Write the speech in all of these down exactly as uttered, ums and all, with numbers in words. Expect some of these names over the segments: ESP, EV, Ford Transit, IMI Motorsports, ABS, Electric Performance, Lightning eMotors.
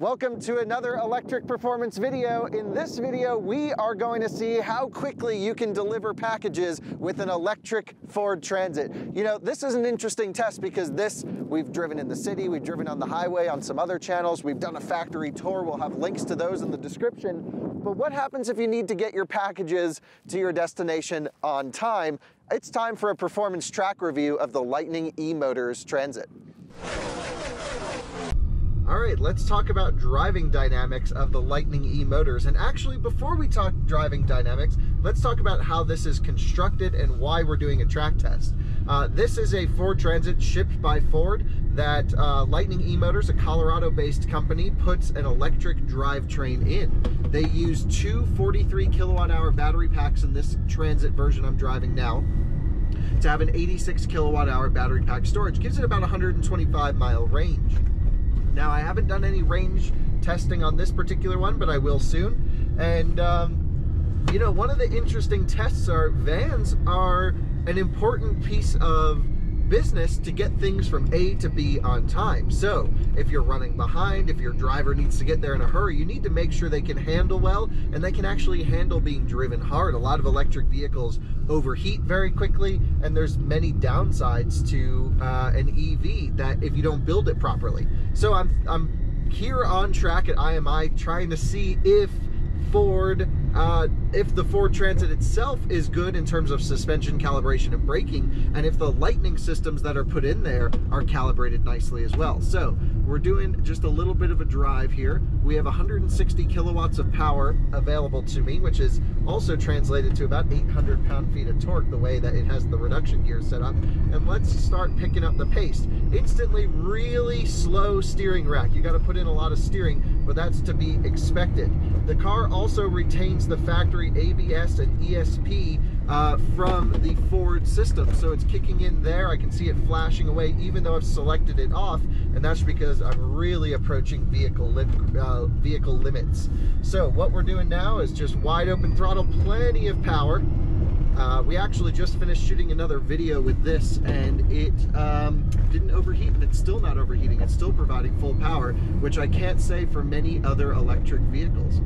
Welcome to another Electric Performance video. In this video, we are going to see how quickly you can deliver packages with an electric Ford Transit. You know, this is an interesting test because this, we've driven in the city, we've driven on the highway, on some other channels, we've done a factory tour, we'll have links to those in the description. But what happens if you need to get your packages to your destination on time? It's time for a performance track review of the Lightning eMotors Transit. All right, let's talk about driving dynamics of the Lightning eMotors. And actually, before we talk driving dynamics, let's talk about how this is constructed and why we're doing a track test. Uh, this is a Ford Transit shipped by Ford that uh, Lightning eMotors, a Colorado-based company, puts an electric drivetrain in. They use two forty-three kilowatt hour battery packs in this Transit version I'm driving now to have an eighty-six kilowatt hour battery pack storage. Gives it about one hundred twenty-five mile range. Now, I haven't done any range testing on this particular one, but I will soon. And, um, you know, one of the interesting tests are vans are an important piece of business to get things from A to B on time. So if you're running behind, if your driver needs to get there in a hurry, you need to make sure they can handle well and they can actually handle being driven hard. A lot of electric vehicles overheat very quickly, and there's many downsides to uh, an E V that if you don't build it properly. So I'm, I'm here on track at I M I trying to see if Ford, uh, if the Ford Transit itself is good in terms of suspension calibration and braking, and if the Lightning systems that are put in there are calibrated nicely as well. So we're doing just a little bit of a drive here. We have one hundred sixty kilowatts of power available to me, which is also translated to about eight hundred pound feet of torque, the way that it has the reduction gear set up. And let's start picking up the pace. Instantly really slow steering rack. You got to put in a lot of steering, but that's to be expected. The car also retains the factory A B S and E S P uh, from the Ford system. So it's kicking in there. I can see it flashing away even though I've selected it off, and that's because I'm really approaching vehicle, lim uh, vehicle limits. So what we're doing now is just wide open throttle, plenty of power. Uh, we actually just finished shooting another video with this, and it um, didn't overheat, and it's still not overheating. It's still providing full power, which I can't say for many other electric vehicles.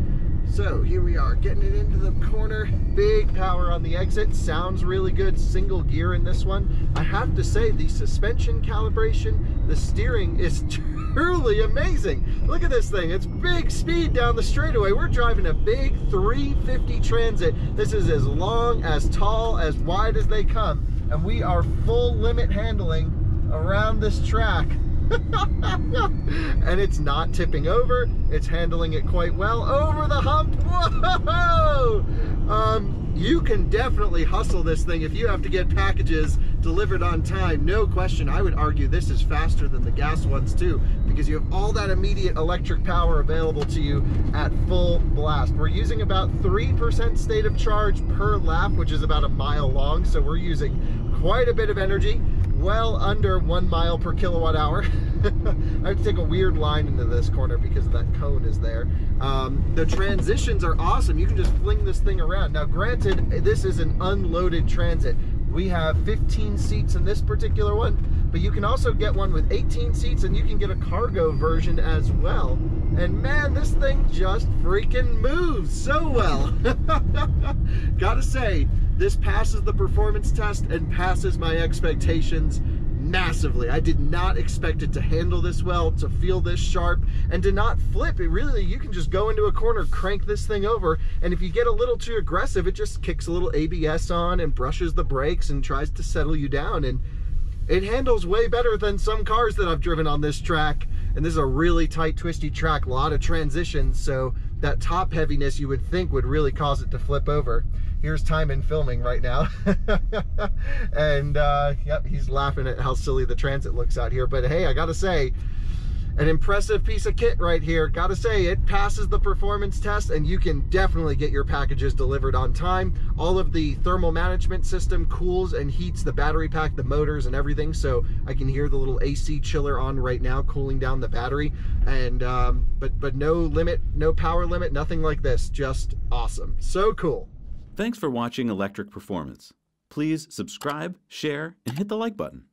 So here we are, getting it into the corner, big power on the exit, sounds really good, single gear in this one. I have to say the suspension calibration, the steering is truly amazing. Look at this thing, it's big speed down the straightaway. We're driving a big three fifty Transit. This is as long, as tall, as wide as they come, and we are full limit handling around this track. And it's not tipping over, it's handling it quite well. Over the hump, whoa! Um, you can definitely hustle this thing if you have to get packages delivered on time, no question. I would argue this is faster than the gas ones too, because you have all that immediate electric power available to you at full blast. We're using about three percent state of charge per lap, which is about a mile long, so we're using quite a bit of energy. Well under one mile per kilowatt hour. I have to take a weird line into this corner because that cone is there. Um, the transitions are awesome. You can just fling this thing around. Now, granted, this is an unloaded Transit. We have fifteen seats in this particular one, but you can also get one with eighteen seats, and you can get a cargo version as well. And man, this thing just freaking moves so well. Gotta say, this passes the performance test and passes my expectations massively. I did not expect it to handle this well, to feel this sharp, and to not flip. It really, you can just go into a corner, crank this thing over, and if you get a little too aggressive, it just kicks a little A B S on and brushes the brakes and tries to settle you down. And it handles way better than some cars that I've driven on this track. And this is a really tight, twisty track, a lot of transitions, so that top heaviness you would think would really cause it to flip over. Here's time in filming right now. And uh, yep, he's laughing at how silly the Transit looks out here. But hey, I gotta say, an impressive piece of kit right here. Gotta say, it passes the performance test, and you can definitely get your packages delivered on time. All of the thermal management system cools and heats the battery pack, the motors, and everything. So I can hear the little A C chiller on right now, cooling down the battery. And um, but but no limit, no power limit, nothing like this. Just awesome. So cool. Thanks for watching Electric Performance. Please subscribe, share, and hit the like button.